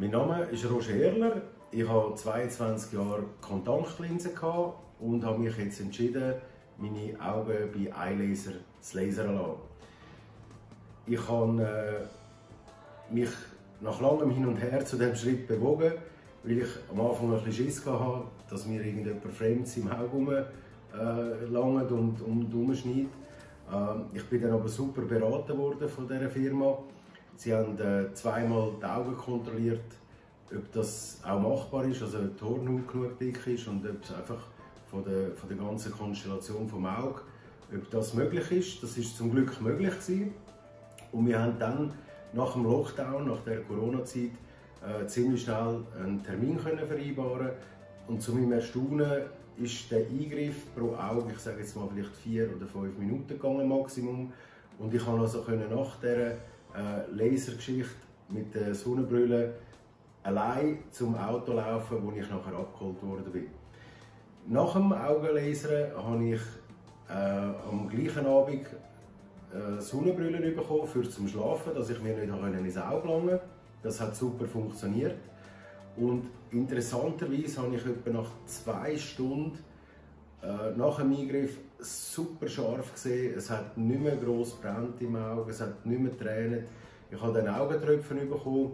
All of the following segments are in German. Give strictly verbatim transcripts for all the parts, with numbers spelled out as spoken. Mein Name ist Roger Erler. Ich habe zweiundzwanzig Jahre Kontaktlinsen gehabt und habe mich jetzt entschieden, meine Augen bei EyeLaser zu lasern lassen. Ich habe mich nach langem Hin und Her zu diesem Schritt bewogen, weil ich am Anfang ein bisschen Schiss hatte, dass mir irgendjemand Fremdes im Auge rumlangt und umschneidet. Ich bin dann aber super beraten worden von dieser Firma. Sie haben zweimal die Augen kontrolliert, ob das auch machbar ist, also ob die Hornhaut genug dick ist und ob es einfach von der, von der ganzen Konstellation vom Auge, ob das möglich ist. Das ist zum Glück möglich gewesen. Und wir haben dann nach dem Lockdown, nach der Corona-Zeit, äh, ziemlich schnell einen Termin können vereinbaren. Und zu meinem Erstaunen ist der Eingriff pro Auge, ich sage jetzt mal vielleicht vier oder fünf Minuten gegangen Maximum. Und ich konnte also können nach dieser äh, Lasergeschichte mit der Sonnenbrille allein zum Auto laufen, wo ich nachher abgeholt worden bin. Nach dem Augenlasern habe ich äh, am gleichen Abend äh, Sonnenbrillen bekommen für zum Schlafen, dass ich mir nicht ins Auge langen konnte. Das hat super funktioniert. Und interessanterweise habe ich etwa nach zwei Stunden äh, nach dem Eingriff super scharf gesehen. Es hat nicht mehr gross gebrannt im Auge, es hat nicht mehr Tränen. Ich habe dann Augentröpfen bekommen,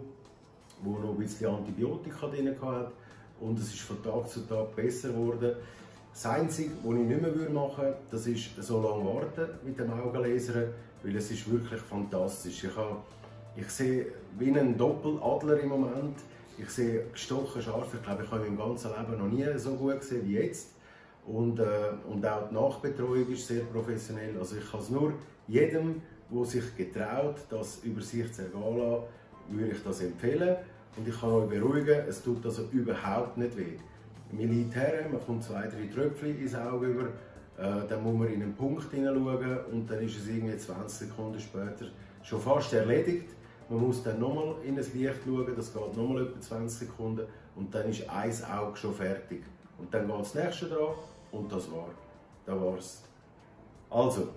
wo noch ein bisschen Antibiotika drin hatte. Und es ist von Tag zu Tag besser geworden. Das Einzige, was ich nicht mehr machen würde, das ist so lange warten mit dem Augenlasern, weil es ist wirklich fantastisch. Ich, habe, ich sehe wie einen Doppeladler im Moment. Ich sehe gestochen scharf. Ich glaube, ich habe mein ganzes Leben noch nie so gut gesehen wie jetzt. Und, äh, und auch die Nachbetreuung ist sehr professionell. Also ich kann es nur jedem, der sich getraut, das über sich zu ergehen lassen, würde ich das empfehlen. Und ich kann euch beruhigen, es tut also überhaupt nicht weh. Man liegt her, man kommt zwei, drei Tröpfchen ins Auge über, äh, dann muss man in einen Punkt hineinschauen und dann ist es irgendwie zwanzig Sekunden später schon fast erledigt. Man muss dann nochmal in das Licht schauen, das geht nochmal etwa zwanzig Sekunden und dann ist ein Auge schon fertig. Und dann geht das nächste dran und das war. Das war's. Also,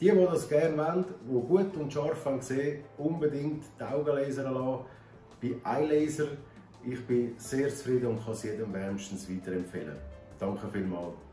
die, die das gerne wollen, die gut und scharf sehen, unbedingt die Augen lasern lassen. Bei EyeLaser, ich bin sehr zufrieden und kann es jedem wärmstens weiterempfehlen. Danke vielmals.